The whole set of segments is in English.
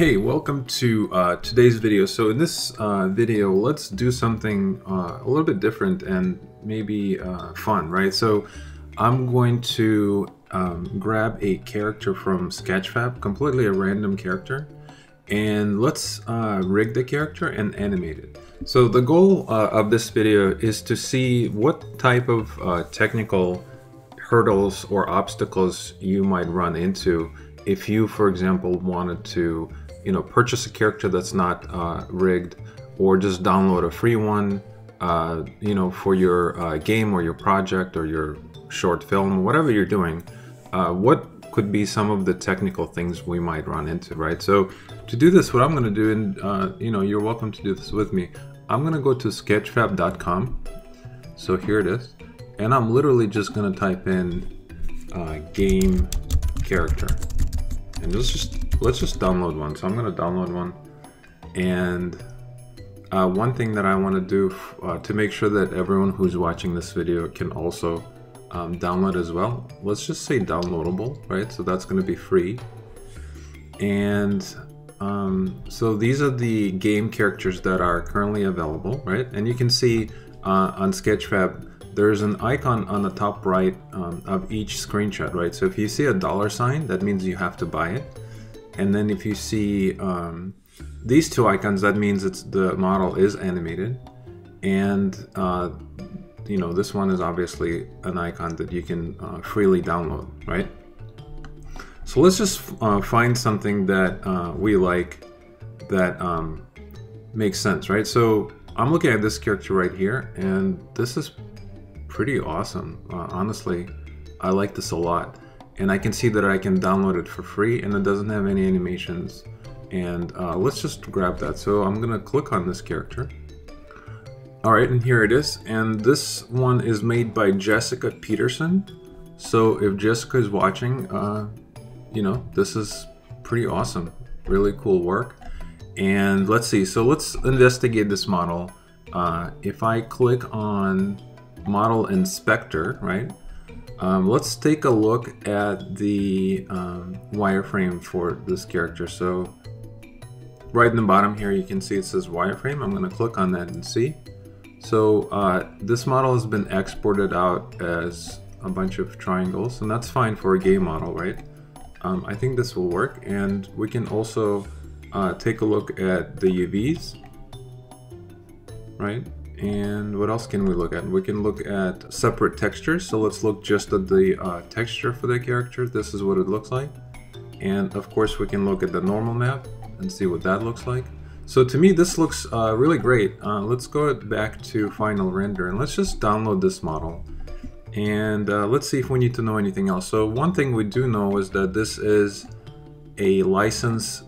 Hey, welcome to today's video. So in this video, let's do something a little bit different and maybe fun, right? So I'm going to grab a character from Sketchfab, completely a random character, and let's rig the character and animate it. So the goal of this video is to see what type of technical hurdles or obstacles you might run into if you, for example, wanted to, you know, purchase a character that's not rigged, or just download a free one, you know, for your game or your project or your short film, whatever you're doing. What could be some of the technical things we might run into, right? So to do this, what I'm going to do, and you know, you're welcome to do this with me. I'm going to go to sketchfab.com. So here it is, and I'm literally just going to type in game character. And let's just download one. So I'm going to download one. And one thing that I want to do to make sure that everyone who's watching this video can also download as well, let's just say downloadable, right? So that's going to be free. And so these are the game characters that are currently available, right? And you can see on Sketchfab, there's an icon on the top right of each screenshot, right? So if you see a $, that means you have to buy it. And then if you see these two icons, that means it's the model is animated. And you know, this one is obviously an icon that you can freely download, right? So let's just find something that we like that makes sense, right? So I'm looking at this character right here, and this is pretty awesome. Honestly, I like this a lot, and I can see that I can download it for free, and it doesn't have any animations. And let's just grab that. So I'm gonna click on this character. All right, and here it is. And this one is made by Jessica Peterson. So if Jessica is watching, you know, this is pretty awesome, really cool work. And let's see. So let's investigate this model. If I click on model inspector, right? Let's take a look at the wireframe for this character. So right in the bottom here, you can see it says wireframe. I'm going to click on that and see. So this model has been exported out as a bunch of triangles, and that's fine for a game model, right? I think this will work. And we can also take a look at the UVs, right? And what else can we look at? We can look at separate textures. So let's look just at the texture for the character. This is what it looks like. And of course, we can look at the normal map and see what that looks like. So to me, this looks really great. Let's go back to final render, and let's just download this model. And let's see if we need to know anything else. So one thing we do know is that this is a license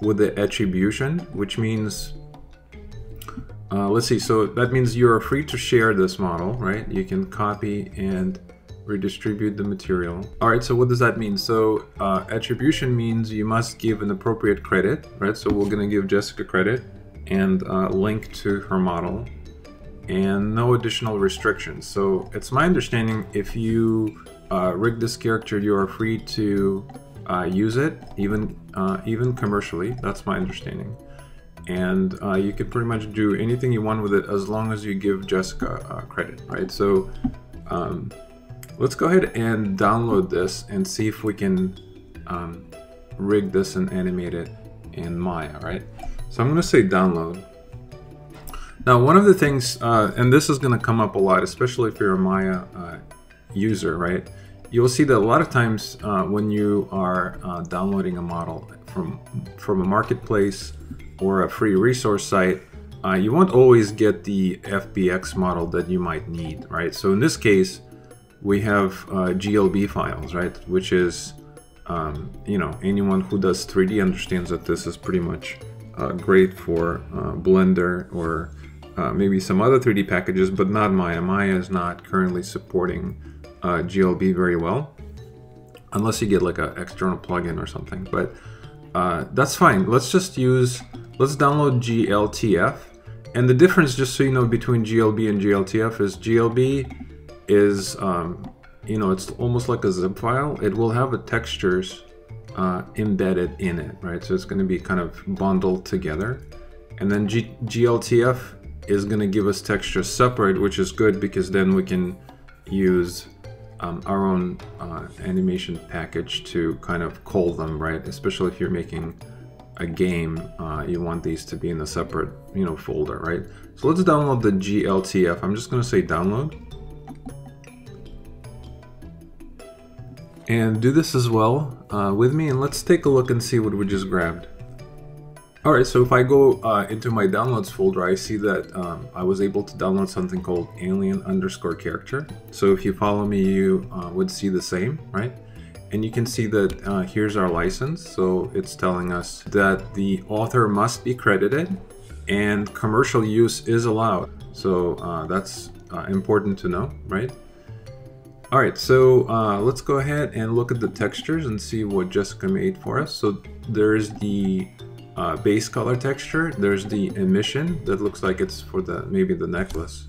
with the attribution, which means let's see, so that means you're free to share this model, right? You can copy and redistribute the material. All right, so what does that mean? So attribution means you must give an appropriate credit, right? So we're gonna give Jessica credit and link to her model, and no additional restrictions. So it's my understanding if you rig this character, you are free to use it, even commercially. That's my understanding. And you can pretty much do anything you want with it as long as you give Jessica credit, right? So let's go ahead and download this and see if we can rig this and animate it in Maya, right? So I'm gonna say download. Now, one of the things, and this is gonna come up a lot, especially if you're a Maya user, right? You'll see that a lot of times when you are downloading a model from a marketplace or a free resource site, you won't always get the FBX model that you might need, right? So in this case, we have GLB files, right? Which is, you know, anyone who does 3D understands that this is pretty much great for Blender or maybe some other 3D packages, but not Maya. Maya is not currently supporting GLB very well, unless you get like an external plugin or something. But that's fine. Let's download GLTF. And the difference, just so you know, between GLB and GLTF is GLB is, you know, it's almost like a zip file. It will have a textures embedded in it, right? So it's going to be kind of bundled together. And then GLTF is going to give us texture separate, which is good because then we can use our own animation package to kind of call them, right? Especially if you're making a game, you want these to be in a separate, you know, folder, right? So let's download the GLTF. I'm just going to say download. And do this as well with me, and let's take a look and see what we just grabbed. All right, so if I go into my downloads folder, I see that I was able to download something called alien_character. So if you follow me, you would see the same, right? And you can see that here's our license. So it's telling us that the author must be credited and commercial use is allowed. So that's important to know, right? All right, so let's go ahead and look at the textures and see what Jessica made for us. So there's the base color texture, there's the emission that looks like it's for the maybe the necklace,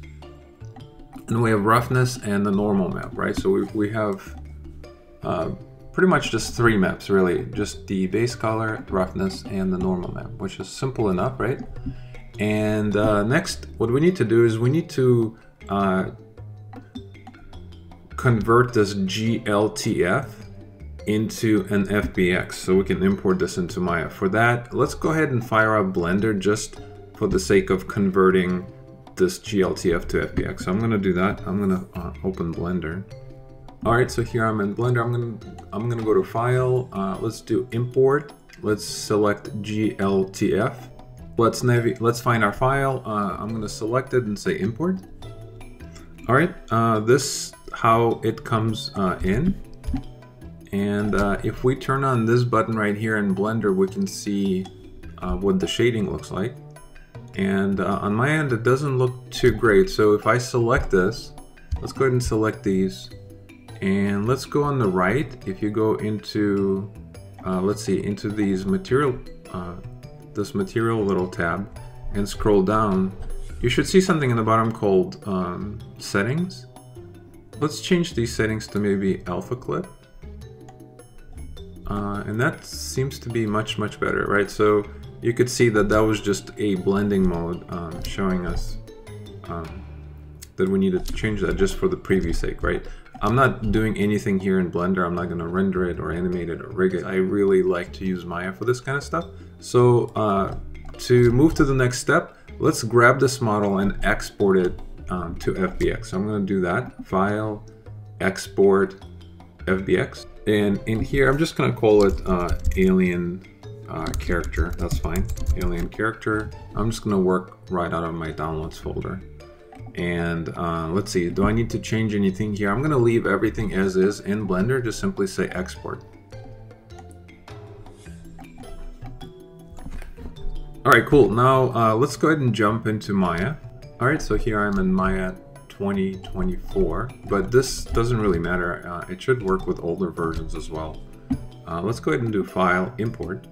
and we have roughness and the normal map, right? So we have pretty much just three maps, really, just the base color, roughness, and the normal map, which is simple enough, right? And next, what we need to do is we need to convert this GLTF into an FBX, so we can import this into Maya. For that, let's go ahead and fire up Blender just for the sake of converting this GLTF to FBX. So I'm gonna do that. I'm gonna open Blender. All right, so here I'm in Blender. I'm gonna go to File. Let's do Import. Let's select GLTF. Let's find our file. I'm gonna select it and say Import. All right, this how it comes in. And if we turn on this button right here in Blender, we can see what the shading looks like. And on my end, it doesn't look too great. So if I select this, let's go ahead and select these. And let's go on the right. If you go into, let's see, into these material, this material little tab and scroll down, you should see something in the bottom called settings. Let's change these settings to maybe alpha clip. And that seems to be much better, right? So you could see that that was just a blending mode showing us that we needed to change that just for the preview's sake, right? I'm not doing anything here in Blender. I'm not going to render it or animate it or rig it. I really like to use Maya for this kind of stuff. So to move to the next step, let's grab this model and export it to FBX. So I'm going to do that. File, Export, FBX. And in here, I'm just going to call it alien character. That's fine. Alien character. I'm just going to work right out of my downloads folder. And let's see, do I need to change anything here? I'm going to leave everything as is in Blender. Just simply say export. All right, cool. Now let's go ahead and jump into Maya. All right, so here I'm in Maya 2024, but this doesn't really matter. It should work with older versions as well. Let's go ahead and do File, Import.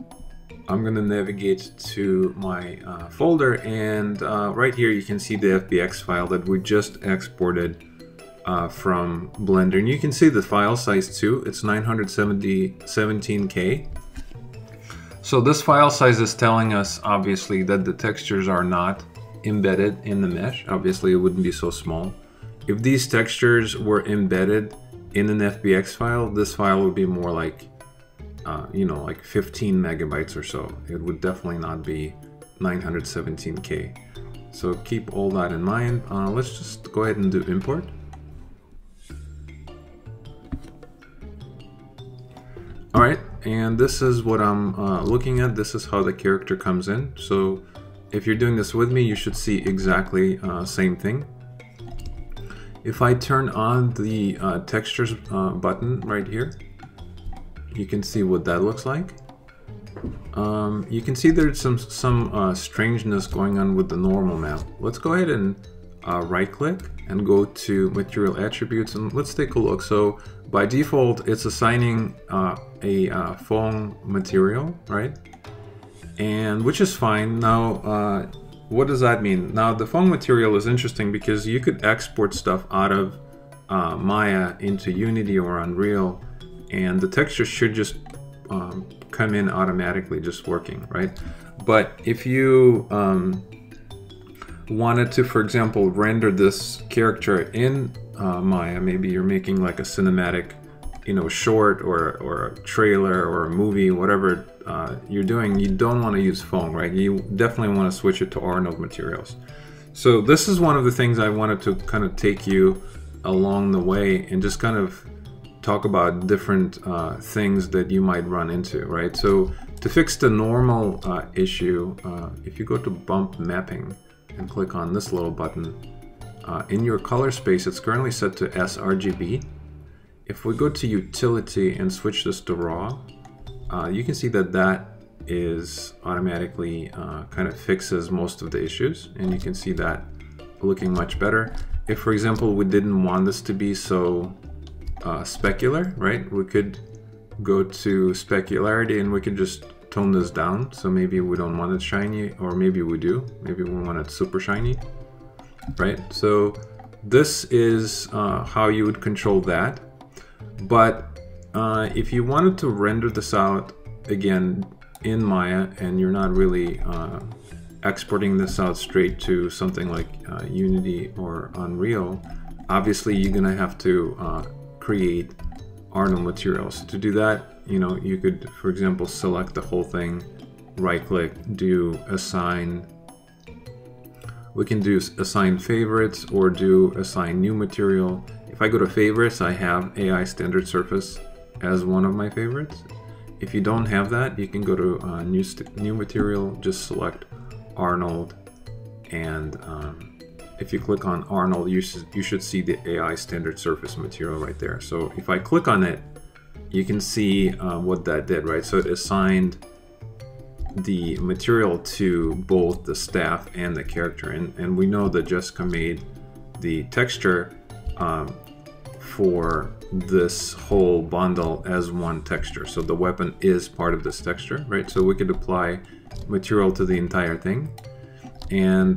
I'm going to navigate to my folder, and right here you can see the FBX file that we just exported from Blender. And you can see the file size too. It's 917K. So this file size is telling us obviously that the textures are not embedded in the mesh. Obviously it wouldn't be so small. If these textures were embedded in an FBX file, this file would be more like you know, like 15 megabytes or so. It would definitely not be 917K. So keep all that in mind. Let's just go ahead and do import. All right, and this is what I'm looking at. This is how the character comes in. So if you're doing this with me, you should see exactly same thing. If I turn on the textures button right here, you can see what that looks like. You can see there's some strangeness going on with the normal map. Let's go ahead and right click and go to material attributes, and let's take a look. So by default, it's assigning a foam material, right? And which is fine. Now, what does that mean? Now, the foam material is interesting because you could export stuff out of Maya into Unity or Unreal, and the texture should just come in automatically just working, right? But if you wanted to, for example, render this character in Maya, maybe you're making like a cinematic, you know, short or a trailer or a movie, whatever you're doing, you don't want to use foam, right? You definitely want to switch it to Arnold materials. So this is one of the things I wanted to kind of take you along the way and just kind of talk about different things that you might run into, right? So to fix the normal issue, if you go to bump mapping and click on this little button, in your color space, it's currently set to sRGB. If we go to utility and switch this to raw, you can see that that is automatically kind of fixes most of the issues, and you can see that looking much better. If, for example, we didn't want this to be so specular, right, we could go to specularity and we can just tone this down. So maybe we don't want it shiny, or maybe we do, maybe we want it super shiny, right? So this is how you would control that. But if you wanted to render this out again in Maya, and you're not really exporting this out straight to something like Unity or Unreal, obviously you're gonna have to create Arnold materials. To do that, you know, you could, for example, select the whole thing, right-click, do assign. We can do assign favorites or do assign new material. If I go to favorites, I have AI standard surface as one of my favorites. If you don't have that, you can go to new material, just select Arnold, and if you click on Arnold, you should see the AI standard surface material right there. So if I click on it, you can see what that did, right? So it assigned the material to both the staff and the character, and we know that Jessica made the texture for this whole bundle as one texture. So the weapon is part of this texture, right? So we could apply material to the entire thing. And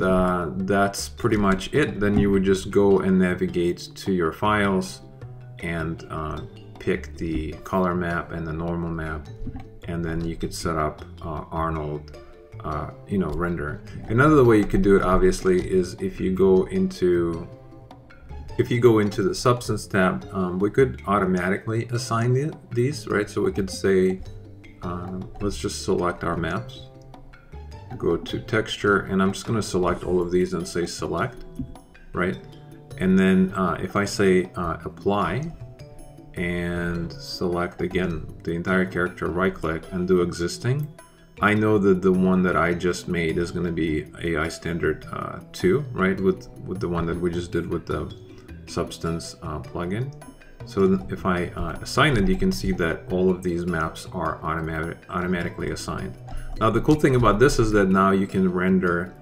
that's pretty much it. Then you would just go and navigate to your files and pick the color map and the normal map. And then you could set up Arnold, you know, render. Another way you could do it, obviously, is if you go into the Substance tab, we could automatically assign these, right? So we could say, let's just select our maps, go to Texture, and I'm just going to select all of these and say Select, right? And then if I say Apply and select again the entire character, right-click, and do Existing, I know that the one that I just made is going to be AI Standard 2, right? With the one that we just did with the Substance plugin. So if I assign it, you can see that all of these maps are automatically assigned. Now the cool thing about this is that now you can render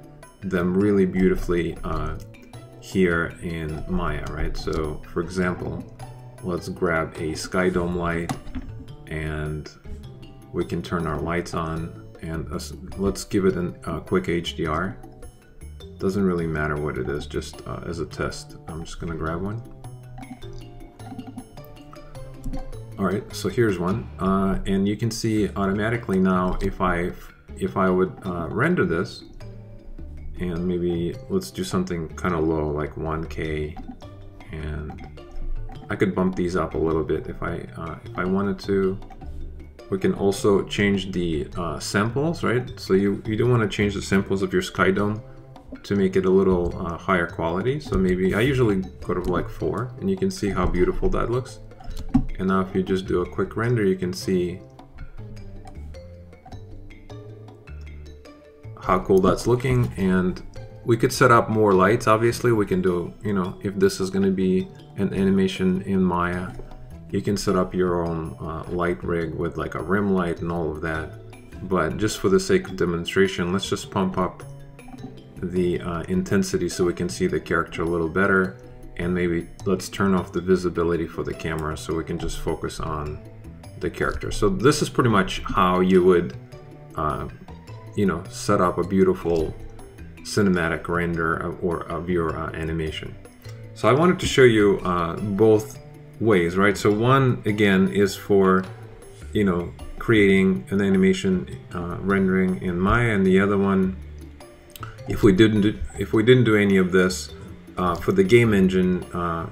them really beautifully here in Maya, right? So for example, let's grab a sky dome light, and we can turn our lights on, and let's give it a quick HDR. Doesn't really matter what it is, just as a test. I'm just gonna grab one. All right, so here's one, and you can see automatically now if I would render this, and maybe let's do something kind of low, like 1K, and I could bump these up a little bit if I wanted to. We can also change the samples, right? So you don't want to change the samples of your sky dome to make it a little higher quality. So maybe I usually go to like 4, and you can see how beautiful that looks. And now if you just do a quick render, you can see how cool that's looking. And we could set up more lights, obviously. We can do, you know, if this is going to be an animation in Maya, you can set up your own light rig with like a rim light and all of that. But just for the sake of demonstration, let's just pump up the intensity so we can see the character a little better, and maybe let's turn off the visibility for the camera so we can just focus on the character. So this is pretty much how you would you know, set up a beautiful cinematic render of your animation. So I wanted to show you both ways, right? So one, again, is for, you know, creating an animation rendering in Maya, and the other one, if we didn't do any of this, for the game engine,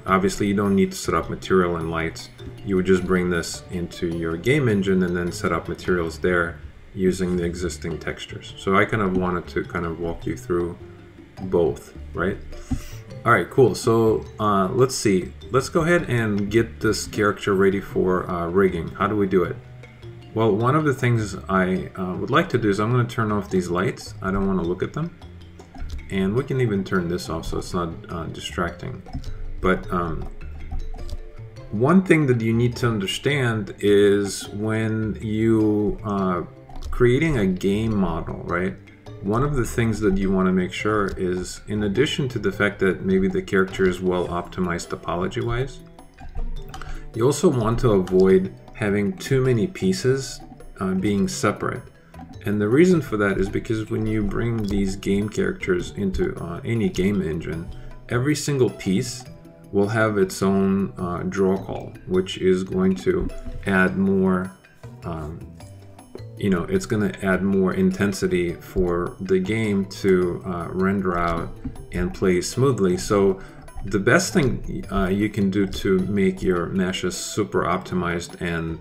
obviously you don't need to set up material and lights. You would just bring this into your game engine and then set up materials there using the existing textures. So I kind of wanted to kind of walk you through both, right? All right, cool. So let's see. Let's go ahead and get this character ready for rigging. How do we do it? Well, one of the things I would like to do is I'm going to turn off these lights. I don't want to look at them. And we can even turn this off so it's not distracting. But one thing that you need to understand is when you are creating a game model, right? One of the things that you want to make sure is, in addition to the fact that maybe the character is well optimized topology-wise, you also want to avoid having too many pieces being separate. And the reason for that is because when you bring these game characters into any game engine, every single piece will have its own draw call, which is going to add more, you know, it's going to add more intensity for the game to render out and play smoothly. So the best thing you can do to make your meshes super optimized and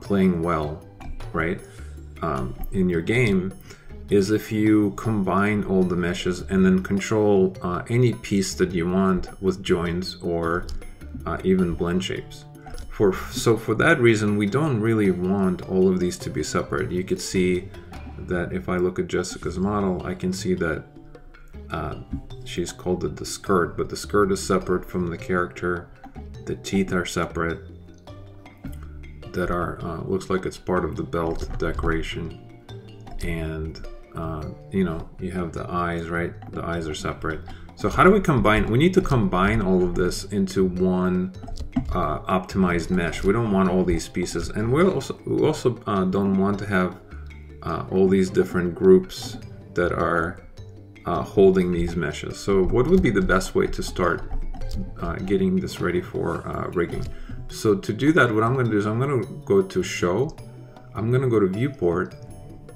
playing well, right? In your game is if you combine all the meshes and then control any piece that you want with joins or even blend shapes. So for that reason, we don't really want all of these to be separate. You could see that if I look at Jessica's model, I can see that she's called it the skirt, but the skirt is separate from the character. The teeth are separate. That are looks like it's part of the belt decoration, and you know, you have the eyes, right? The eyes are separate. So how do we combine? We need to combine all of this into one optimized mesh. We don't want all these pieces, and we also don't want to have all these different groups that are holding these meshes. So what would be the best way to start getting this ready for rigging? So to do that, what I'm going to do is I'm going to go to Show, I'm going to go to Viewport,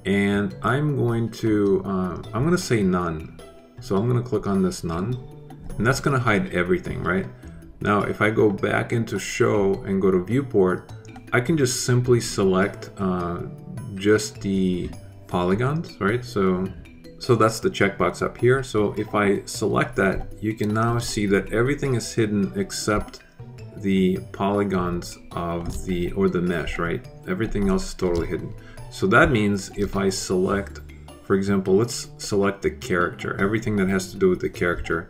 and I'm going to say None. So I'm going to click on this None, and that's going to hide everything, right? Now if I go back into Show and go to Viewport, I can just simply select just the polygons, right? So that's the checkbox up here. So if I select that, you can now see that everything is hidden except the polygons of the mesh, right? Everything else is totally hidden. So that means if I select, for example, let's select the character, everything that has to do with the character,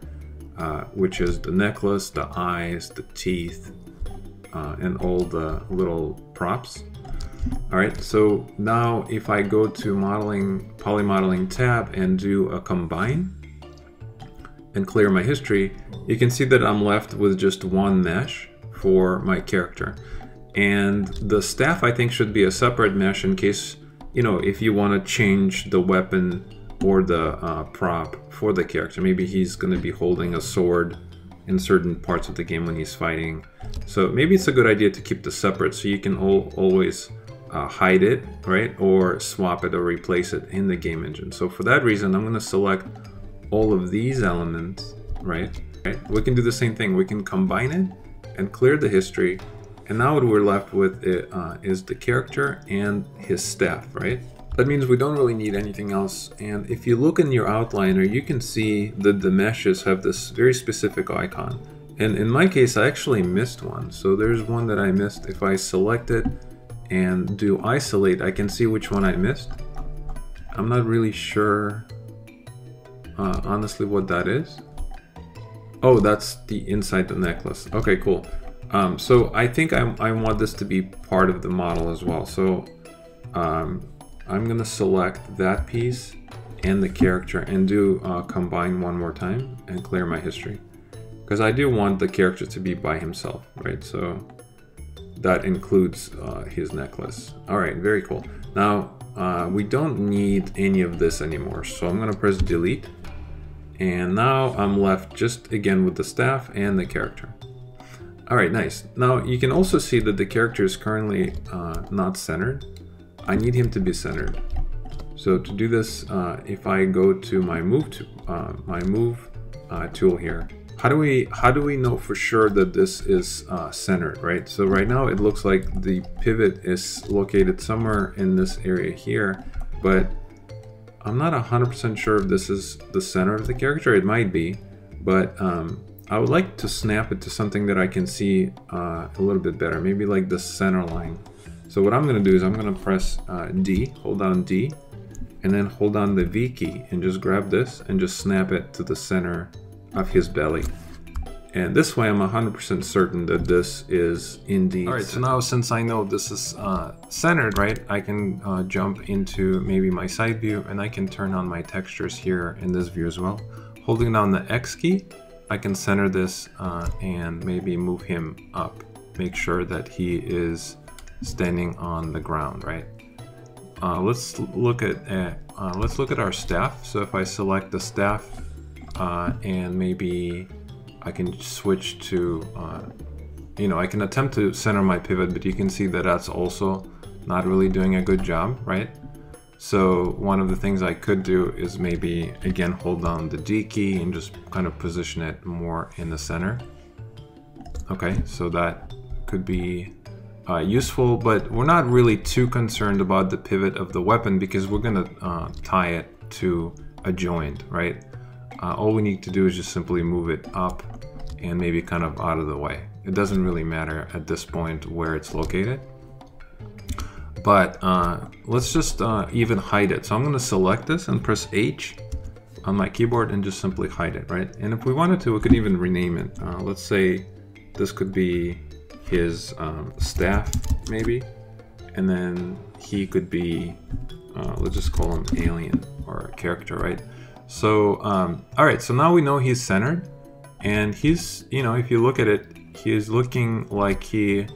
which is the necklace, the eyes, the teeth, and all the little props. All right, so now if I go to modeling, poly modeling tab and do a combine and clear my history, you can see that I'm left with just one mesh for my character. And the staff, I think, should be a separate mesh in case, you know, if you want to change the weapon or the prop for the character. Maybe he's going to be holding a sword in certain parts of the game when he's fighting. So maybe it's a good idea to keep this separate so you can always hide it, right? Or swap it or replace it in the game engine. So for that reason, I'm going to select all of these elements, right? We can do the same thing. We can combine it and clear the history. And now what we're left with is the character and his staff, right? That means we don't really need anything else. And if you look in your outliner, you can see that the meshes have this very specific icon. And in my case, I actually missed one. So there's one that I missed. If I select it and do isolate, I can see which one I missed. I'm not really sure, honestly, what that is. Oh, that's the inside the necklace. Okay, cool. So I think I want this to be part of the model as well. So I'm gonna select that piece and the character and do combine one more time and clear my history. Because I do want the character to be by himself, right? So that includes his necklace. All right, very cool. Now we don't need any of this anymore. So I'm gonna press delete. And now I'm left just again with the staff and the character. All right, nice. Now you can also see that the character is currently not centered. I need him to be centered. So to do this, if I go to my move tool here, how do we know for sure that this is centered, right? So right now it looks like the pivot is located somewhere in this area here, but I'm not 100% sure if this is the center of the character. It might be, but I would like to snap it to something that I can see a little bit better, maybe like the center line. So what I'm gonna do is I'm gonna press D, hold down D, and then hold down the V key and just grab this and just snap it to the center of his belly. And this way I'm 100% certain that this is indeed. All right, so now since I know this is centered, right, I can jump into maybe my side view and I can turn on my textures here in this view as well. Holding down the X key, I can center this and maybe move him up. Make sure that he is standing on the ground, right? Let's look at our staff. So if I select the staff and maybe I can switch to, you know, I can attempt to center my pivot, but you can see that that's also not really doing a good job, right? So one of the things I could do is maybe, again, hold down the D key and just kind of position it more in the center. Okay, so that could be useful, but we're not really too concerned about the pivot of the weapon because we're gonna tie it to a joint, right? All we need to do is just simply move it up and maybe kind of out of the way. It doesn't really matter at this point where it's located. But let's just even hide it. So I'm going to select this and press H on my keyboard and just simply hide it, right? And if we wanted to, we could even rename it. Let's say this could be his staff, maybe. And then he could be, let's just call him alien or character, right? So, all right, so now we know he's centered. And he's, you know, if you look at it, he is looking like he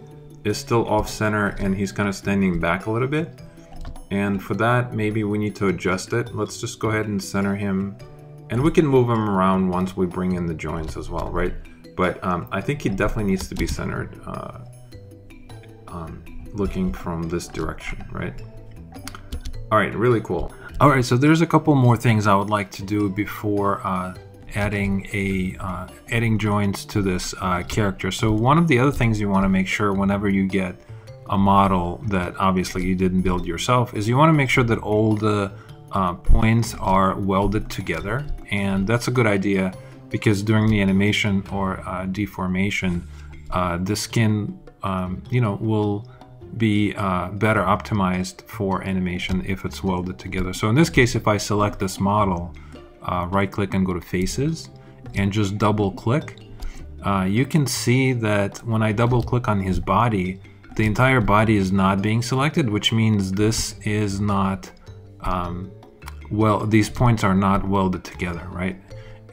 is still off center and he's kind of standing back a little bit. And for that, maybe we need to adjust it. Let's just go ahead and center him. And we can move him around once we bring in the joints as well, right? But I think he definitely needs to be centered looking from this direction, right? All right, really cool. All right, so there's a couple more things I would like to do before adding joints to this character. So one of the other things you want to make sure whenever you get a model that obviously you didn't build yourself is you want to make sure that all the points are welded together. And that's a good idea because during the animation or deformation, the skin, you know, will be better optimized for animation if it's welded together. So in this case, if I select this model, right click and go to faces and just double click, you can see that when I double click on his body, the entire body is not being selected, which means this is not, well, these points are not welded together, right?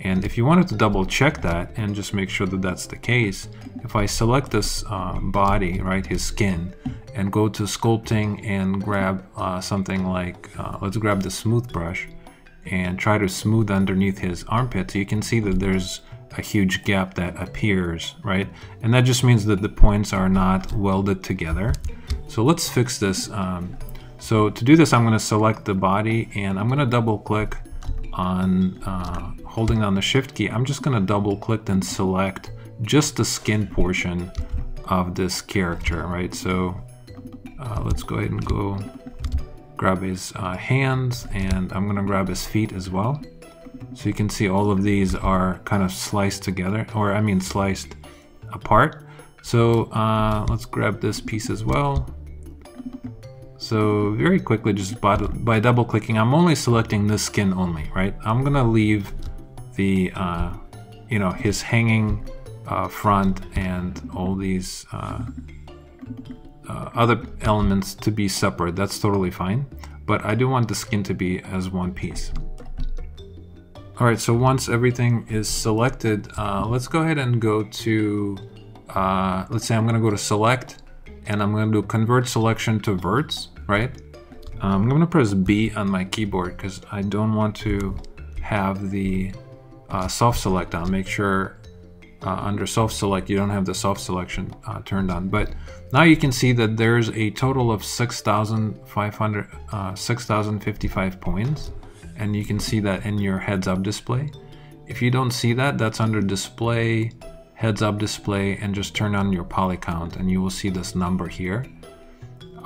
And if you wanted to double check that and just make sure that that's the case, if I select this body, right, his skin, and go to sculpting and grab something like, let's grab the smooth brush and try to smooth underneath his armpits, you can see that there's a huge gap that appears, right? And that just means that the points are not welded together. So let's fix this. So to do this, I'm gonna select the body and I'm gonna double click on, holding down the shift key, I'm just gonna double click and select just the skin portion of this character, right? So let's go ahead and go grab his hands, and I'm gonna grab his feet as well. So you can see all of these are kind of sliced together, or I mean sliced apart. So let's grab this piece as well. So very quickly, just by double clicking, I'm only selecting this skin only, right? I'm gonna leave the, you know, his hanging front and all these other elements to be separate. That's totally fine, but I do want the skin to be as one piece. All right, so once everything is selected, let's go ahead and go to, let's say I'm gonna go to select and I'm gonna do convert selection to verts, right? I'm gonna press B on my keyboard because I don't want to have the soft select on. Make sure under soft select, you don't have the soft selection turned on. But now you can see that there's a total of 6,055 points, and you can see that in your heads up display. If you don't see that, that's under display, heads up display, and just turn on your poly count and you will see this number here.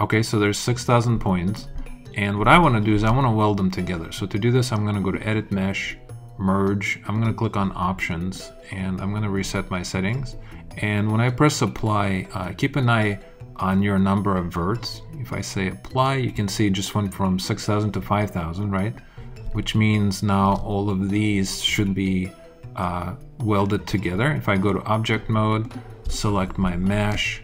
Okay, so there's 6,000 points, and what I want to do is I want to weld them together. So to do this, I'm going to go to edit mesh, merge, I'm going to click on options, and I'm going to reset my settings. And when I press apply, keep an eye on your number of verts. If I say apply, you can see it just went from 6,000 to 5,000, right? Which means now all of these should be welded together. If I go to object mode, select my mesh,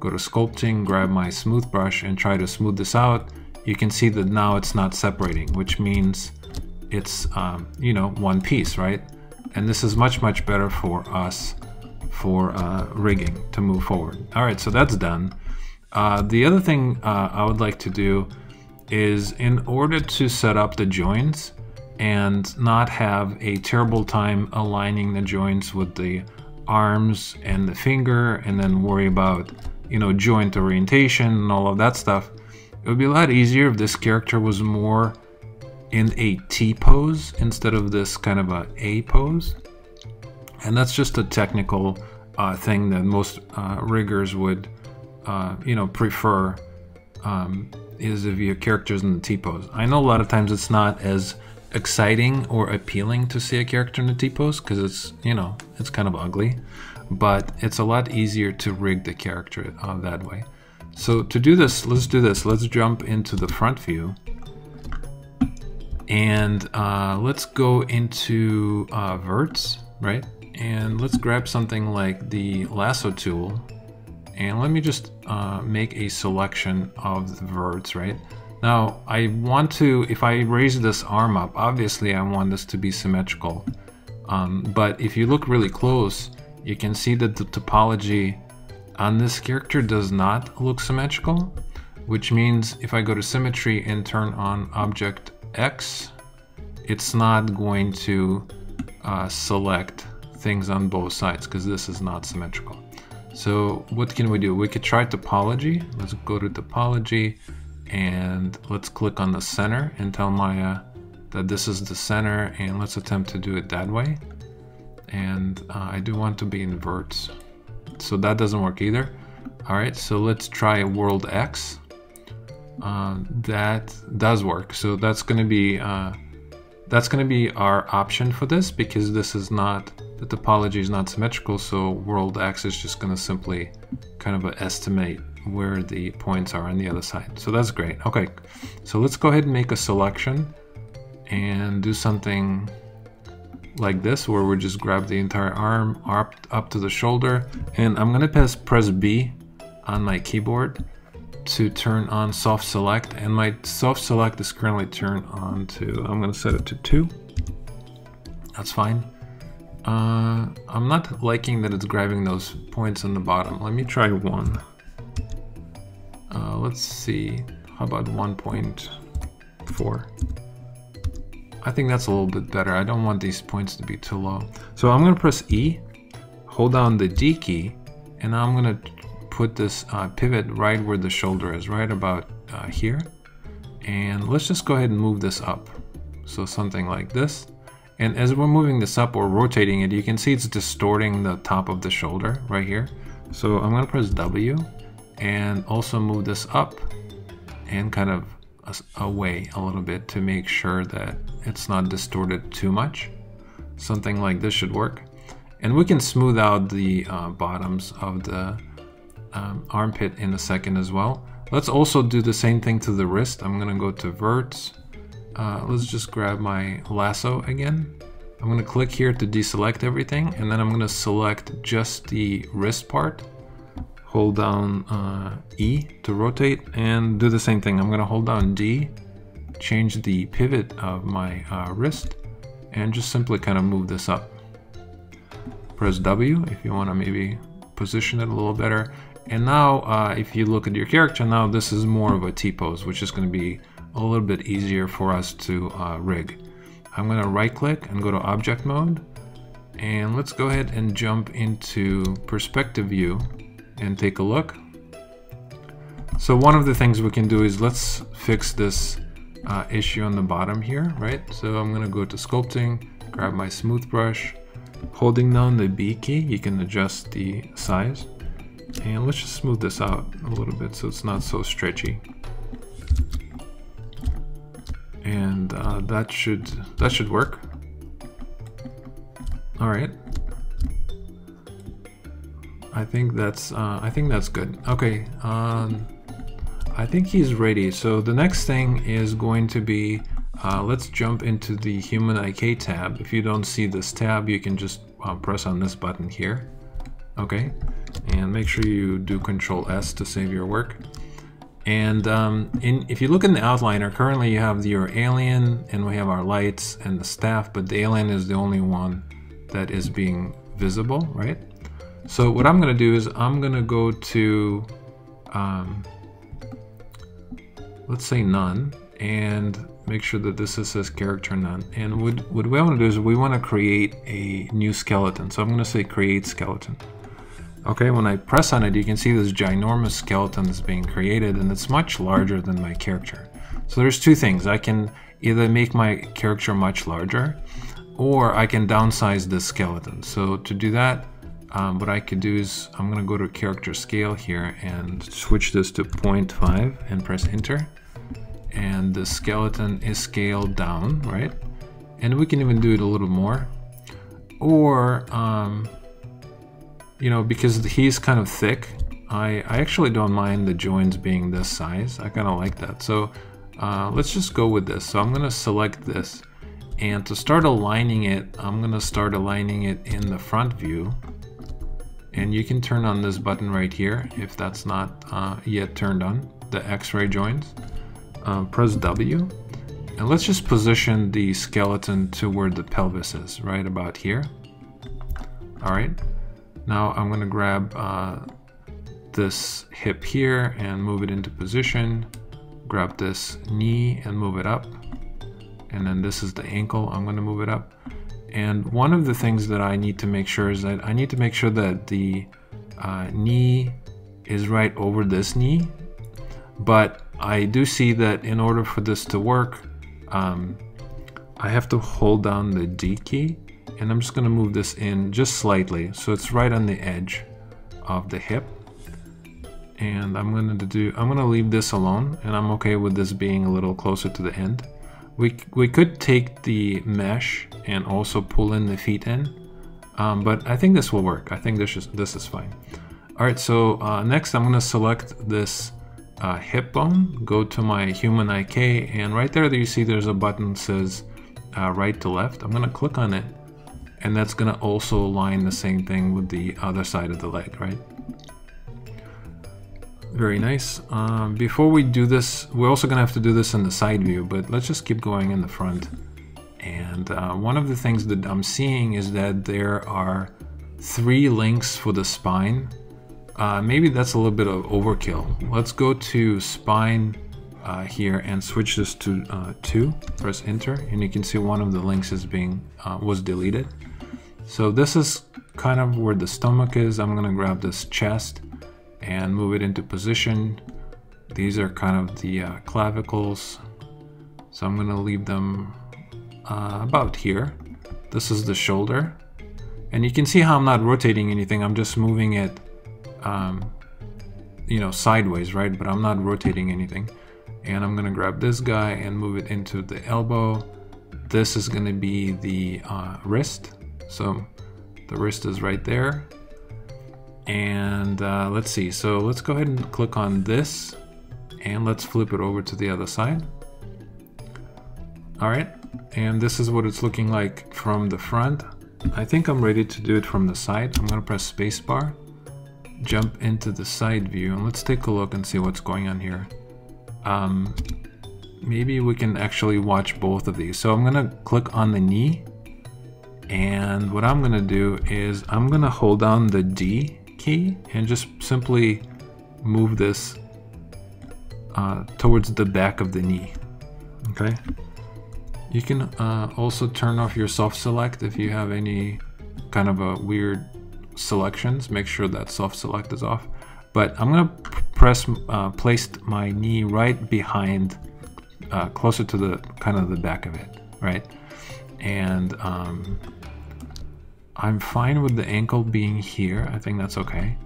go to sculpting, grab my smooth brush and try to smooth this out, you can see that now it's not separating, which means it's you know, one piece, right? And this is much better for us for rigging to move forward. All right, so that's done. The other thing I would like to do is, in order to set up the joints and not have a terrible time aligning the joints with the arms and the finger and then worry about, you know, joint orientation and all of that stuff, it would be a lot easier if this character was more in a T pose instead of this kind of an A pose. And that's just a technical thing that most riggers would, you know, prefer, is if your character's in the T pose. I know a lot of times it's not as exciting or appealing to see a character in a T pose because it's, you know, it's kind of ugly, but it's a lot easier to rig the character that way. So to do this, let's jump into the front view. And let's go into verts, right? And let's grab something like the lasso tool. And let me just make a selection of the verts, right? Now, I want to, if I raise this arm up, obviously I want this to be symmetrical. But if you look really close, you can see that the topology on this character does not look symmetrical, which means if I go to symmetry and turn on object X, it's not going to select things on both sides because this is not symmetrical. So what can we do? We could try topology. Let's go to topology and let's click on the center and tell Maya that this is the center, and let's attempt to do it that way. And I do want to be in verts, so that doesn't work either. All right, so let's try world X. That does work, so that's going to be our option for this, because this is not, the topology is not symmetrical, so world X is just going to simply kind of estimate where the points are on the other side. So that's great. Okay, so let's go ahead and make a selection and do something like this, where we just grab the entire arm up to the shoulder, and I'm going to press B on my keyboard to turn on soft select, and my soft select is currently turned on to, I'm going to set it to 2. That's fine. I'm not liking that it's grabbing those points on the bottom. Let me try 1. Let's see, how about 1.4? I think that's a little bit better. I don't want these points to be too low. So I'm going to press E, hold down the D key, and I'm going to put this pivot right where the shoulder is, right about here. And let's just go ahead and move this up. So something like this. And as we're moving this up or rotating it, you can see it's distorting the top of the shoulder right here. So I'm going to press W and also move this up and kind of away a little bit to make sure that it's not distorted too much. Something like this should work. And we can smooth out the bottoms of the armpit in a second as well. Let's also do the same thing to the wrist. I'm gonna go to verts. Let's just grab my lasso again. I'm gonna click here to deselect everything, and then I'm gonna select just the wrist part. Hold down E to rotate and do the same thing. I'm going to hold down D, change the pivot of my wrist, and just simply kind of move this up. Press W if you want to maybe position it a little better. And now if you look at your character, now this is more of a T-pose, which is going to be a little bit easier for us to rig. I'm going to right click and go to object mode And let's go ahead and jump into perspective view and take a look. So one of the things we can do is let's fix this issue on the bottom here, right? So I'm gonna go to sculpting, grab my smooth brush, holding down the B key, you can adjust the size. And let's just smooth this out a little bit so it's not so stretchy. And that should work. All right. I think that's good. Okay. I think he's ready. So the next thing is going to be, let's jump into the Human IK tab. If you don't see this tab, you can just press on this button here. Okay. And make sure you do Control S to save your work. And if you look in the outliner, currently you have your alien and we have our lights and the staff, but the alien is the only one that is being visible, right? So what I'm gonna do is I'm gonna go to, let's say none, and make sure that this says character none. And what we wanna do is we wanna create a new skeleton. So I'm gonna say create skeleton. Okay, when I press on it, you can see this ginormous skeleton is being created, and it's much larger than my character. So there's two things. I can either make my character much larger, or I can downsize this skeleton. So to do that, what I could do is I'm gonna go to character scale here and switch this to 0.5 and press enter. And the skeleton is scaled down, right? And we can even do it a little more. Or, you know, because he's kind of thick, I actually don't mind the joins being this size. I kind of like that. So let's just go with this. So I'm gonna select this. And to start aligning it, I'm gonna start aligning it in the front view. And you can turn on this button right here if that's not yet turned on, the X-ray joins. Press W. And let's just position the skeleton to where the pelvis is, right about here. All right. Now I'm going to grab this hip here and move it into position, grab this knee and move it up, and then this is the ankle, I'm going to move it up. And one of the things that I need to make sure is that I need to make sure that the knee is right over this knee, but I do see that in order for this to work, I have to hold down the D key. And I'm just going to move this in just slightly so it's right on the edge of the hip. And I'm going to leave this alone, and I'm okay with this being a little closer to the end. We could take the mesh and also pull in the feet in, but I think this will work. I think this is fine. All right, so next I'm going to select this hip bone, go to my Human IK, and right there you see there's a button that says right to left. I'm going to click on it. And that's gonna also align the same thing with the other side of the leg, right? Very nice. Before we do this, we're also gonna have to do this in the side view, but let's just keep going in the front. And one of the things that I'm seeing is that there are 3 links for the spine. Maybe that's a little bit of overkill. Let's go to spine here and switch this to 2, press enter, and you can see one of the links is was deleted. So this is kind of where the stomach is. I'm gonna grab this chest and move it into position. These are kind of the clavicles. So I'm gonna leave them about here. This is the shoulder. And you can see how I'm not rotating anything. I'm just moving it, you know, sideways, right? But I'm not rotating anything. And I'm gonna grab this guy and move it into the elbow. This is gonna be the wrist. So the wrist is right there. And let's see, so let's go ahead and click on this and let's flip it over to the other side. All right, and this is what it's looking like from the front. I think I'm ready to do it from the side. I'm gonna press spacebar, jump into the side view, and let's take a look and see what's going on here. Maybe we can actually watch both of these. So I'm going to click on the knee, and what I'm going to do is I'm going to hold down the D key and just simply move this towards the back of the knee. Okay. You can also turn off your soft select if you have any kind of a weird selections, make sure that soft select is off. But I'm gonna place my knee right behind, closer to the kind of the back of it, right? And I'm fine with the ankle being here. I think that's okay.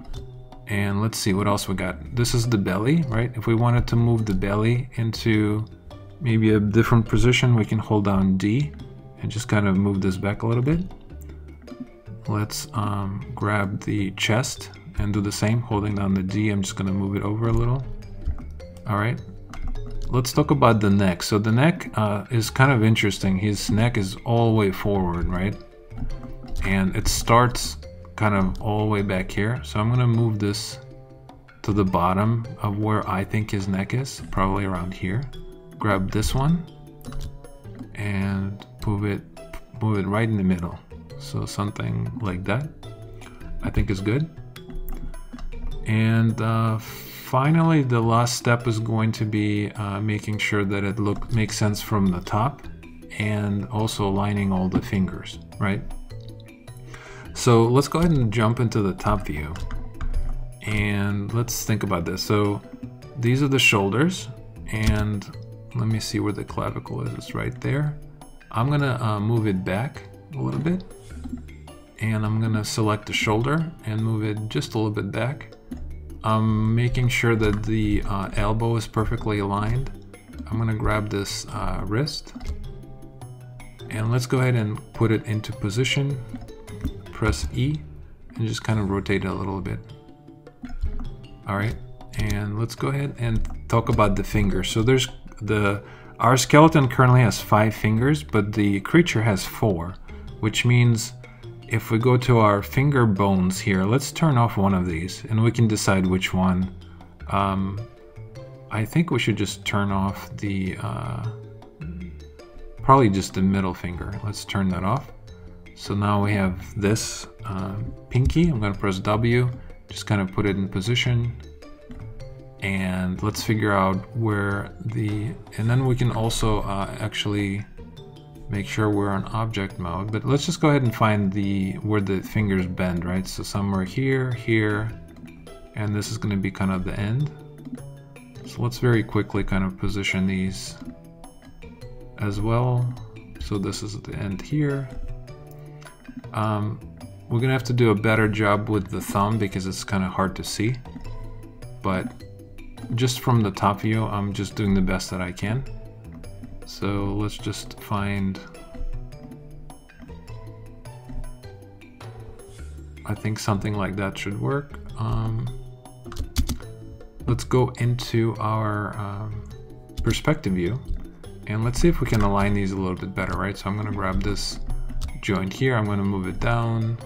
And let's see what else we got. This is the belly, right? If we wanted to move the belly into maybe a different position, we can hold down D and just kind of move this back a little bit. Let's grab the chest and do the same, holding down the D. I'm just gonna move it over a little. All right, let's talk about the neck. So the neck is kind of interesting. His neck is all the way forward, right? And it starts kind of all the way back here. So I'm gonna move this to the bottom of where I think his neck is, probably around here. Grab this one and move it right in the middle. So something like that, I think is good. And finally, the last step is going to be making sure that it makes sense from the top, and also aligning all the fingers, right? So let's go ahead and jump into the top view, and let's think about this. So these are the shoulders, and let me see where the clavicle is. It's right there. I'm gonna move it back a little bit, and I'm gonna select the shoulder and move it just a little bit back. I'm making sure that the elbow is perfectly aligned. I'm gonna grab this wrist, and let's go ahead and put it into position. Press E and just kind of rotate it a little bit. All right, and let's go ahead and talk about the fingers. So there's our skeleton currently has 5 fingers, but the creature has 4, which means if we go to our finger bones here, let's turn off one of these and we can decide which one. I think we should just turn off the, probably just the middle finger. Let's turn that off. So now we have this pinky. I'm gonna press W, just kind of put it in position. And let's figure out where the, and then we can also actually make sure we're on object mode, but let's just go ahead and find where the fingers bend, right? So somewhere here, here, and this is gonna be kind of the end. So let's very quickly kind of position these as well. So this is the end here. We're gonna have to do a better job with the thumb because it's kind of hard to see, but just from the top view, I'm just doing the best that I can. So let's just find, I think something like that should work. Let's go into our perspective view, and let's see if we can align these a little bit better, right? So I'm gonna grab this joint here, I'm gonna move it down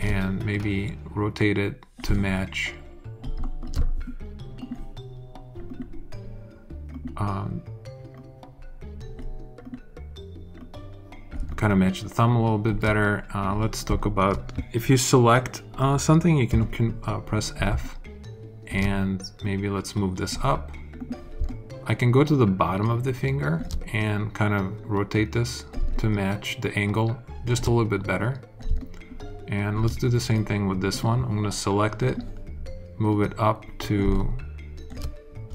and maybe rotate it to match kind of match the thumb a little bit better. Let's talk about, if you select something, you can press F, and maybe let's move this up. I can go to the bottom of the finger and kind of rotate this to match the angle just a little bit better. And let's do the same thing with this one. I'm gonna select it, move it up to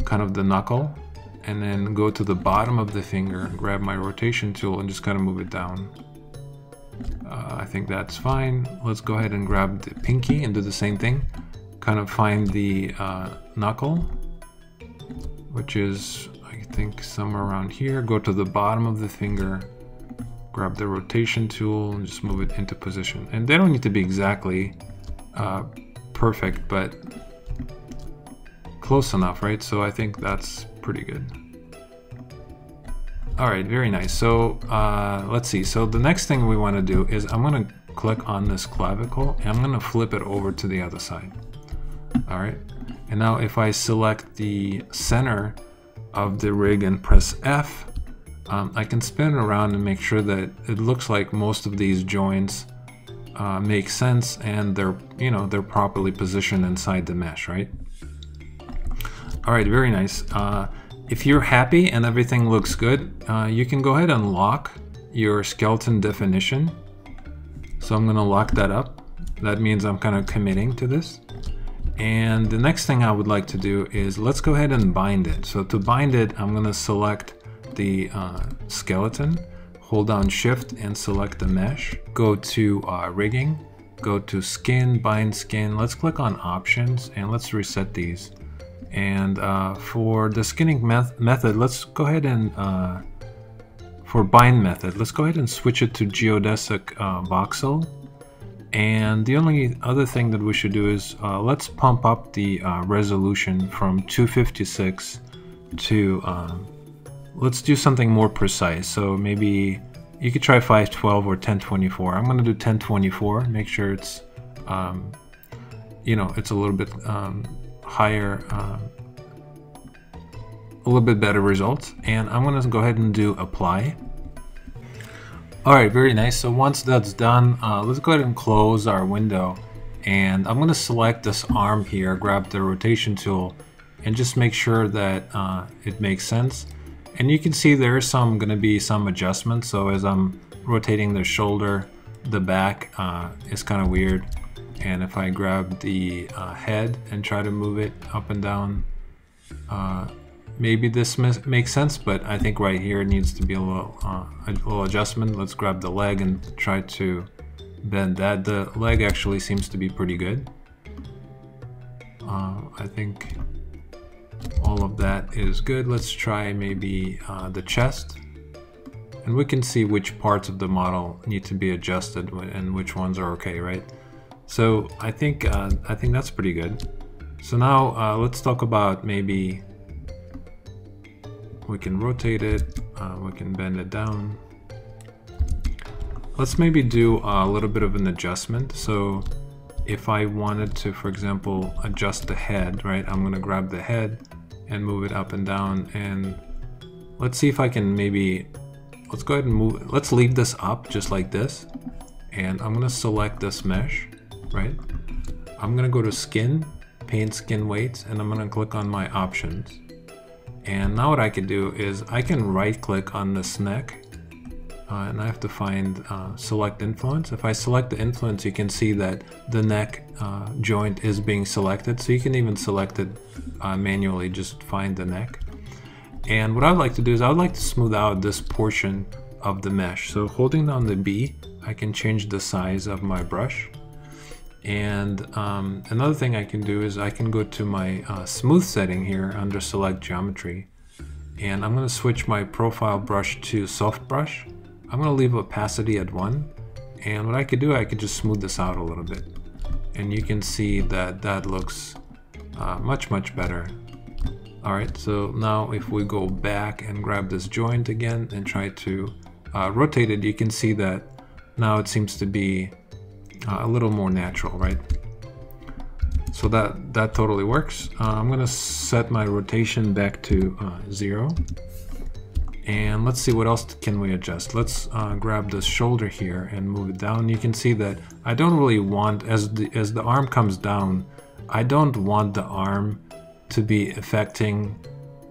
kind of the knuckle, and then go to the bottom of the finger, grab my rotation tool and just kind of move it down. I think that's fine. Let's go ahead and grab the pinky and do the same thing. Kind of find the knuckle, which is, I think, somewhere around here. Go to the bottom of the finger, grab the rotation tool and just move it into position. And they don't need to be exactly perfect, but close enough, right? So I think that's pretty good. All right, very nice. So let's see. So the next thing we want to do is I'm going to click on this clavicle and I'm going to flip it over to the other side. All right. And now if I select the center of the rig and press F, I can spin it around and make sure that it looks like most of these joints make sense and they're properly positioned inside the mesh, right? All right, very nice. If you're happy and everything looks good, you can go ahead and lock your skeleton definition. So I'm gonna lock that up. That means I'm kind of committing to this. And the next thing I would like to do is let's go ahead and bind it. So to bind it, I'm gonna select the skeleton, hold down Shift and select the mesh. Go to rigging, go to skin, bind skin. Let's click on options and let's reset these. And for the skinning method, let's go ahead and for bind method, let's go ahead and switch it to geodesic voxel. And the only other thing that we should do is let's pump up the resolution from 256 to let's do something more precise. So maybe you could try 512 or 1024. I'm going to do 1024. Make sure it's you know, it's a little bit higher, a little bit better results. And I'm going to go ahead and do apply. All right, very nice. So once that's done, let's go ahead and close our window. And I'm going to select this arm here, grab the rotation tool, and just make sure that it makes sense. And you can see there's some going to be some adjustments. So as I'm rotating the shoulder, the back is kind of weird. And if I grab the head and try to move it up and down, maybe this makes sense, but I think right here it needs to be a little adjustment. Let's grab the leg and try to bend that. The leg actually seems to be pretty good. I think all of that is good. Let's try maybe the chest. And we can see which parts of the model need to be adjusted and which ones are okay, right? So I think that's pretty good. So now let's talk about maybe we can rotate it, we can bend it down. Let's maybe do a little bit of an adjustment. So if I wanted to, for example, adjust the head, right? I'm gonna grab the head and move it up and down. And let's see if I can maybe, let's go ahead and move, let's leave this up just like this. And I'm gonna select this mesh, right? I'm gonna go to skin, paint skin weights, and I'm gonna click on my options. And now what I can do is I can right click on this neck and I have to find select influence. If I select the influence, you can see that the neck joint is being selected. So you can even select it manually, just find the neck. And what I would like to do is I would like to smooth out this portion of the mesh. So holding down the B, I can change the size of my brush. And another thing I can do is I can go to my smooth setting here under select geometry, and I'm going to switch my profile brush to soft brush. I'm going to leave opacity at 1, and what I could do, I could just smooth this out a little bit, and you can see that that looks much better. All right, so now if we go back and grab this joint again and try to rotate it, you can see that now it seems to be a little more natural, right? So that totally works. I'm gonna set my rotation back to 0, and let's see what else can we adjust. Let's grab this shoulder here and move it down. You can see that I don't really want, as the arm comes down, I don't want the arm to be affecting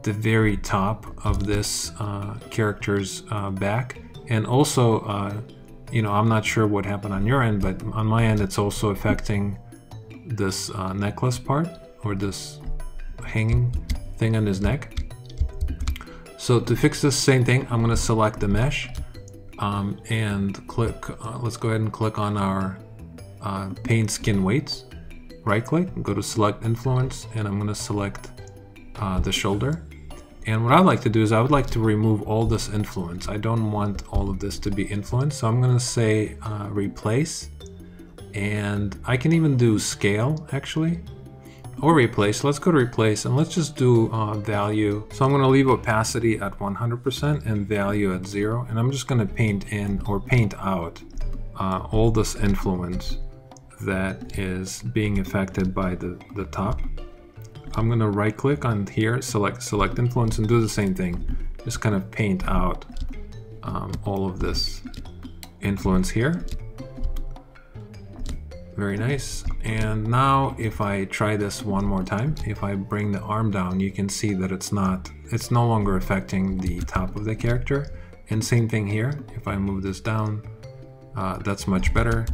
the very top of this character's back, and also you know, I'm not sure what happened on your end, but on my end, it's also affecting this necklace part, or this hanging thing on his neck. So to fix this same thing, I'm going to select the mesh and click, let's go ahead and click on our paint skin weights, right click, go to select influence, and I'm going to select the shoulder. And what I like to do is I would like to remove all this influence. I don't want all of this to be influenced. So I'm going to say replace, and I can even do scale actually, or replace. Let's go to replace, and let's just do value. So I'm going to leave opacity at 100% and value at 0. And I'm just going to paint in or paint out all this influence that is being affected by the top. I'm going to right click on here, select influence, and do the same thing. Just kind of paint out all of this influence here. Very nice. And now if I try this one more time, if I bring the arm down, you can see that it's no longer affecting the top of the character. And same thing here. If I move this down, that's much better.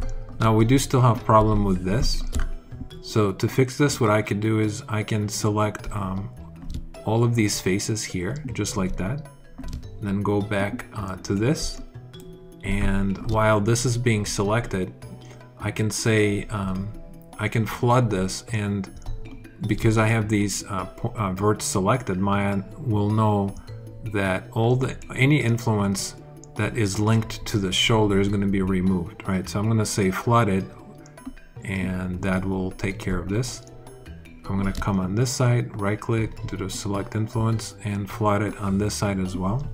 Now we do still have problem with this. So to fix this, what I can do is I can select all of these faces here, just like that. And then go back to this. And while this is being selected, I can say, I can flood this, and because I have these verts selected, Maya will know that any influence that is linked to the shoulder is going to be removed, right? So I'm going to say flooded, and that will take care of this. I'm going to come on this side, right click, do the select influence, and flood it on this side as well.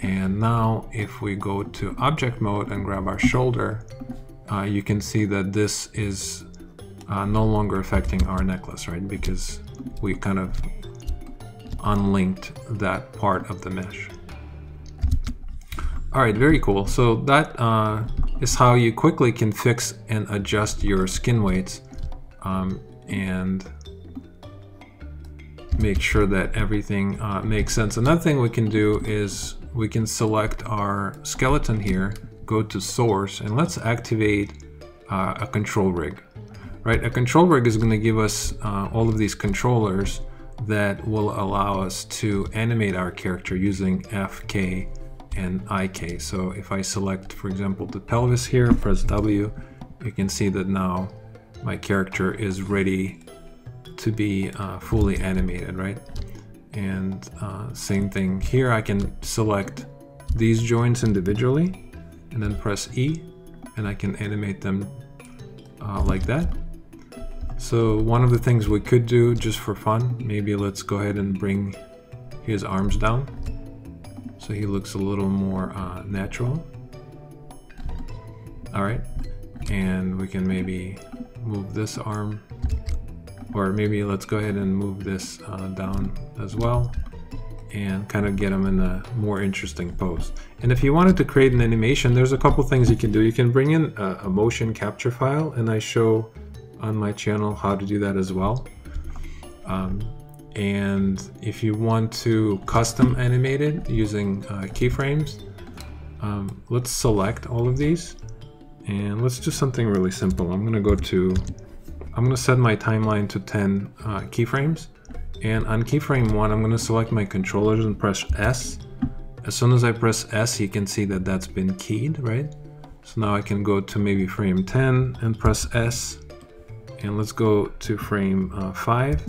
And now if we go to object mode and grab our shoulder, you can see that this is no longer affecting our necklace, right? Because we kind of unlinked that part of the mesh. All right, very cool. So that is how you quickly can fix and adjust your skin weights and make sure that everything makes sense. Another thing we can do is we can select our skeleton here, go to source, and let's activate a control rig. Right, a control rig is going to give us all of these controllers that will allow us to animate our character using FK and IK. So if I select, for example, the pelvis here, press W, you can see that now my character is ready to be fully animated, right? And same thing here, I can select these joints individually and then press E, and I can animate them like that. So one of the things we could do just for fun, maybe let's go ahead and bring his arms down so he looks a little more natural. All right, and we can maybe move this arm, or maybe let's go ahead and move this down as well and kind of get him in a more interesting pose. And if you wanted to create an animation, there's a couple things you can do. You can bring in a motion capture file, and I show on my channel how to do that as well. And if you want to custom animate it using keyframes, let's select all of these and let's do something really simple. I'm gonna set my timeline to 10 keyframes, and on keyframe 1 I'm gonna select my controllers and press S. As soon as I press S, you can see that that's been keyed, right? So now I can go to maybe frame 10 and press S. And let's go to frame 5,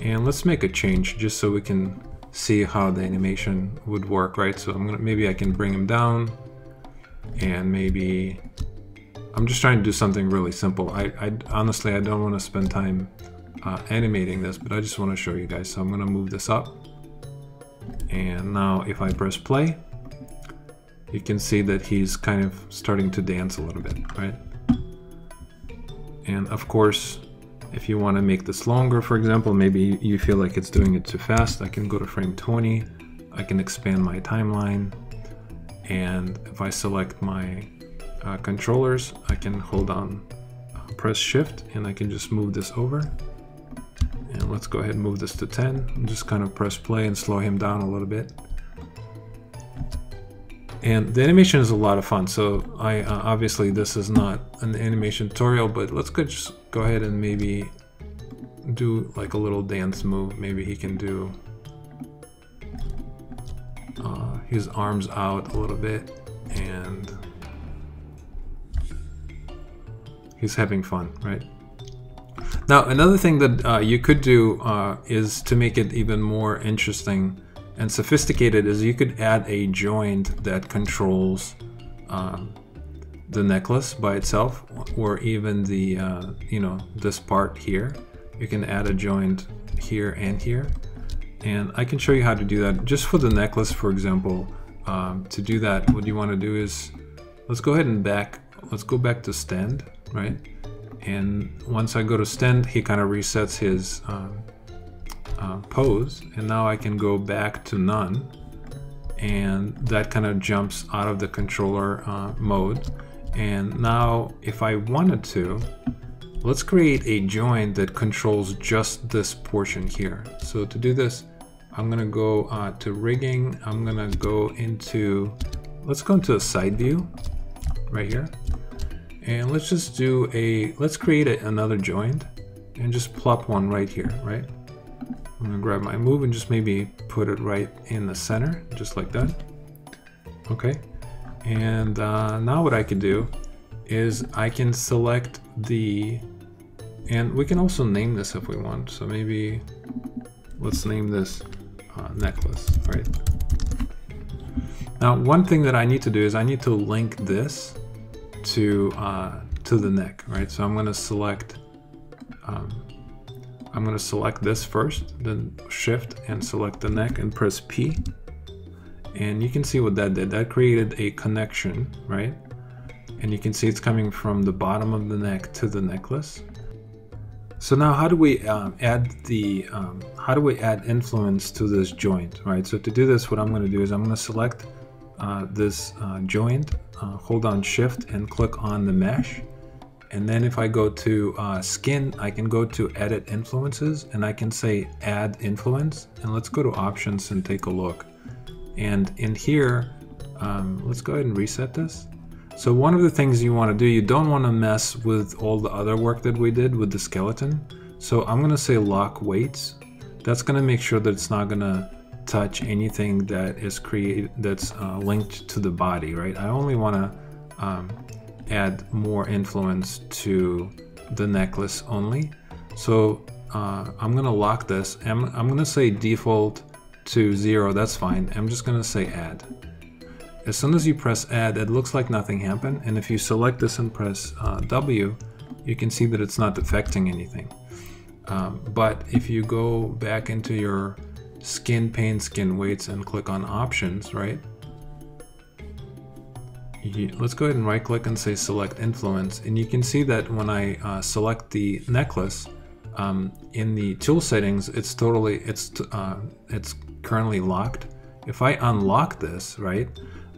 and let's make a change just so we can see how the animation would work, right? So maybe I can bring him down, and maybe I'm just trying to do something really simple. I honestly don't want to spend time animating this, but I just want to show you guys. So I'm going to move this up, and now if I press play, you can see that he's kind of starting to dance a little bit, right? And of course, if you want to make this longer, for example, maybe you feel like it's doing it too fast, I can go to frame 20, I can expand my timeline, and if I select my controllers, I can hold on, press shift, and I can just move this over. And let's go ahead and move this to 10, and just kind of press play and slow him down a little bit. And the animation is a lot of fun. So I obviously this is not an animation tutorial, but let's just go ahead and maybe do like a little dance move. Maybe he can do his arms out a little bit, and he's having fun, right? Now, another thing that you could do is to make it even more interesting and sophisticated is you could add a joint that controls the necklace by itself, or even the you know, this part here. You can add a joint here, and I can show you how to do that. Just for the necklace, for example, to do that, what you want to do is let's go back to stand, right? And once I go to stand, he kind of resets his pose, and now I can go back to none, and that kind of jumps out of the controller mode. And now if I wanted to, let's create a joint that controls just this portion here. So to do this, I'm gonna go to rigging, I'm gonna go into, let's go into a side view right here, And let's just do a, let's create another joined and just plop one right here, right? I'm gonna grab my move and just maybe put it right in the center, just like that. Okay, and now what I could do is I can select the, and we can also name this if we want. So maybe let's name this necklace, right? Now, one thing that I need to do is I need to link this to the neck, right? So I'm gonna select, I'm gonna select this first, then shift and select the neck and press P. And you can see what that did. That created a connection, right? And you can see it's coming from the bottom of the neck to the necklace. So now how do we add the, how do we add influence to this joint, right? So to do this, what I'm gonna do is I'm gonna select this joint, hold on shift and click on the mesh. And then if I go to skin, I can go to edit influences and I can say add influence. And let's go to options and take a look. And in here, let's go ahead and reset this. So one of the things you want to do, you don't want to mess with all the other work that we did with the skeleton. So I'm going to say lock weights. That's going to make sure that it's not going to touch anything that is created, that's linked to the body, right? I only want to add more influence to the necklace only. So I'm going to lock this. I'm going to say default to 0, that's fine. I'm just gonna say add. As soon as you press add, it looks like nothing happened. And if you select this and press W, you can see that it's not affecting anything. But if you go back into your skin pane, skin weights and click on options, right? Let's go ahead and right click and say select influence. And you can see that when I select the necklace, in the tool settings, it's totally, it's currently locked. If I unlock this, right,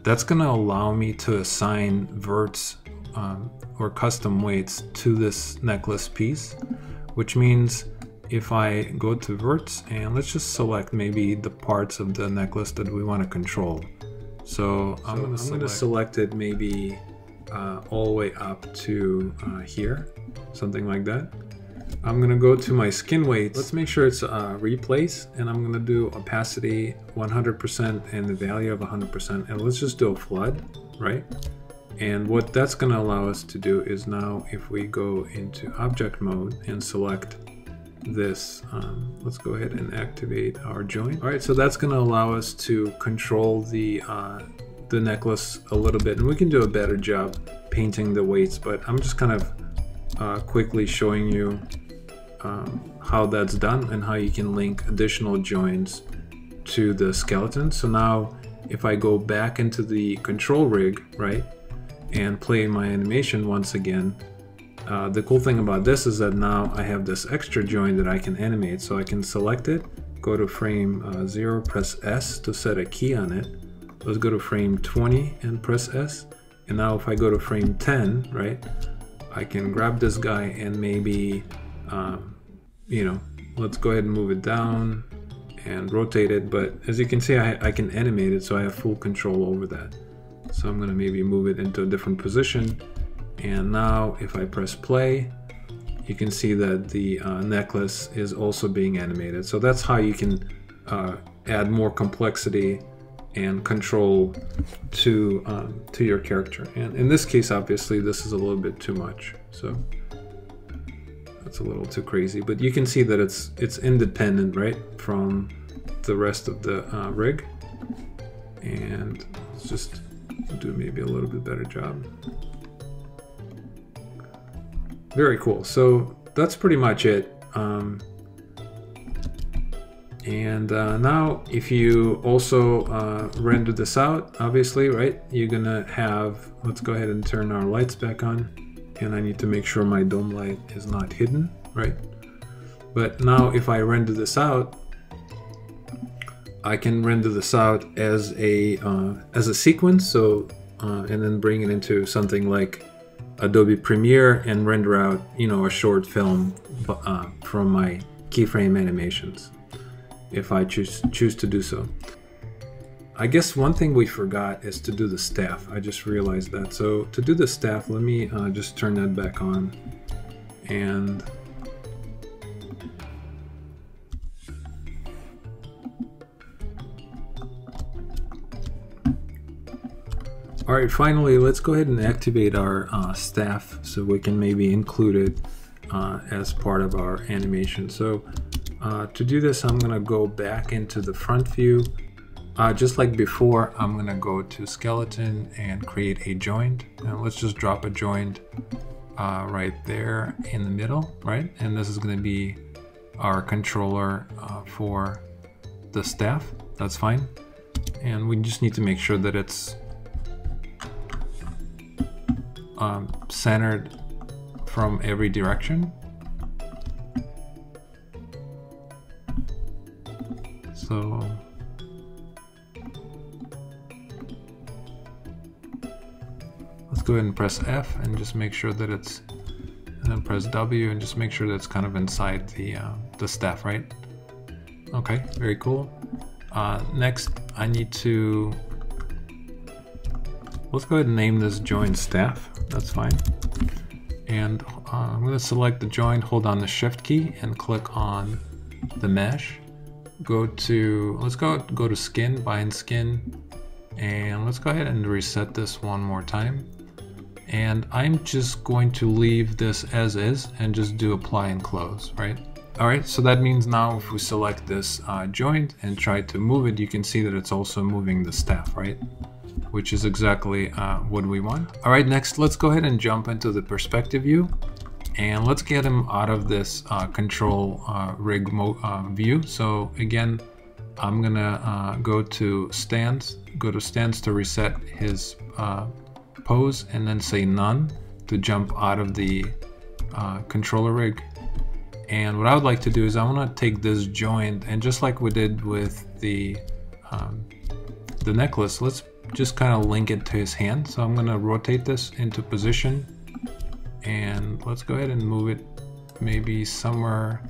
that's going to allow me to assign verts or custom weights to this necklace piece, which means if I go to verts and let's just select maybe the parts of the necklace that we want to control. So I'm going to select it maybe all the way up to here, something like that. I'm gonna go to my skin weight. Let's make sure it's replace, and I'm gonna do opacity 100% and the value of 100%, and let's just do a flood, right? And what that's gonna allow us to do is now if we go into object mode and select this, let's go ahead and activate our joint. All right, so that's gonna allow us to control the necklace a little bit, and we can do a better job painting the weights, but I'm just kind of quickly showing you how that's done and how you can link additional joins to the skeleton. So now if I go back into the control rig, right, and play my animation once again, the cool thing about this is that now I have this extra join that I can animate. So I can select it, go to frame 0, press S to set a key on it. Let's go to frame 20 and press S. And now if I go to frame 10, right, I can grab this guy and maybe, you know, let's go ahead and move it down and rotate it. But as you can see, I can animate it, so I have full control over that. So I'm gonna maybe move it into a different position. And now if I press play, you can see that the necklace is also being animated. So that's how you can add more complexity and control to your character. And in this case, obviously, this is a little bit too much. So that's a little too crazy, but you can see that it's independent, right, from the rest of the rig. And let's just do maybe a little bit better job. Very cool. So that's pretty much it. And now if you also render this out, obviously, right, you're gonna have, let's go ahead and turn our lights back on. And I need to make sure my dome light is not hidden, right? But now if I render this out, I can render this out as a sequence. So, and then bring it into something like Adobe Premiere and render out, you know, a short film from my keyframe animations, if I choose to do so. I guess one thing we forgot is to do the staff. I just realized that. So to do the staff, let me just turn that back on. And all right, finally, let's go ahead and activate our staff so we can maybe include it as part of our animation. So to do this, I'm gonna go back into the front view. Just like before, I'm gonna go to skeleton and create a joint. And let's just drop a joint right there in the middle, right? And this is gonna be our controller for the staff. That's fine. And we just need to make sure that it's centered from every direction. So let's go ahead and press F and just make sure that it's, and then press W and just make sure that's kind of inside the staff, right? Okay, very cool. Next, I need to, let's go ahead and name this joint staff. That's fine. And I'm going to select the joint, hold on the shift key and click on the mesh. Go to, let's go to skin, bind skin, and let's go ahead and reset this one more time. And I'm just going to leave this as is and just do apply and close, right? All right, so that means now if we select this joint and try to move it, you can see that it's also moving the staff, right? Which is exactly what we want. All right, next, let's go ahead and jump into the perspective view and let's get him out of this control rig view. So again, I'm gonna go to stance, to reset his pose and then say none to jump out of the controller rig. And what I would like to do is I wanna take this joint and just like we did with the necklace, let's just kind of link it to his hand. So I'm going to rotate this into position and let's go ahead and move it maybe somewhere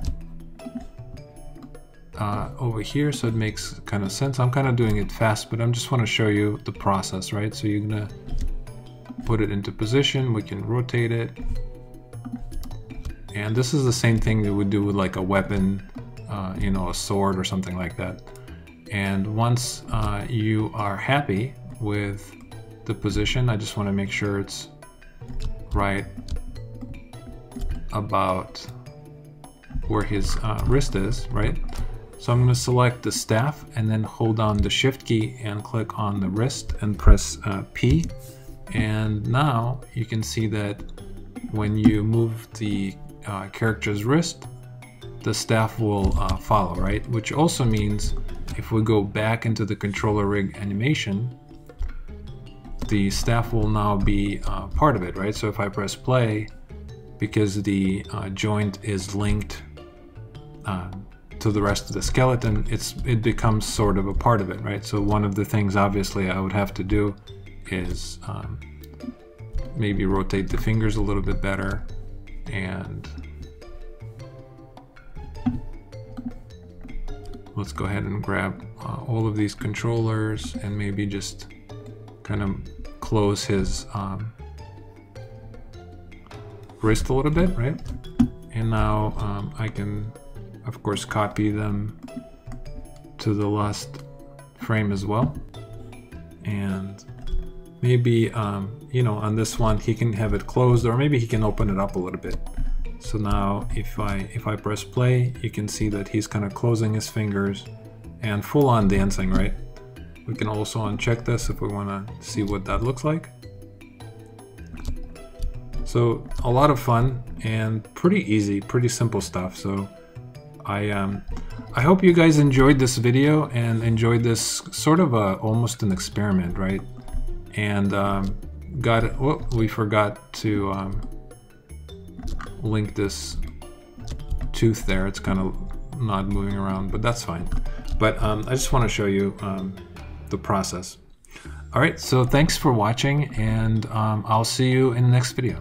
over here so it makes kind of sense. I'm kind of doing it fast, but I just want to show you the process, right? So you're going to put it into position, we can rotate it. And this is the same thing that we do with like a weapon, you know, a sword or something like that. And once you are happy with the position, I just want to make sure it's right about where his wrist is, right? So I'm going to select the staff and then hold on the shift key and click on the wrist and press P. And now you can see that when you move the character's wrist, the staff will follow, right? Which also means if we go back into the controller rig animation, the staff will now be part of it, right? So if I press play, because the joint is linked to the rest of the skeleton, it becomes sort of a part of it, right? So one of the things obviously I would have to do is maybe rotate the fingers a little bit better and let's go ahead and grab all of these controllers and maybe just kind of close his wrist a little bit, right? And now I can, of course, copy them to the last frame as well. And maybe, you know, on this one, he can have it closed or maybe he can open it up a little bit. So now if I press play, you can see that he's kind of closing his fingers and full on dancing, right? We can also uncheck this if we want to see what that looks like. So a lot of fun and pretty easy, pretty simple stuff. So I hope you guys enjoyed this video and enjoyed this sort of almost an experiment, right? And we forgot to link this tooth there. It's kind of not moving around, but that's fine. But I just want to show you the process. All right, so thanks for watching and I'll see you in the next video.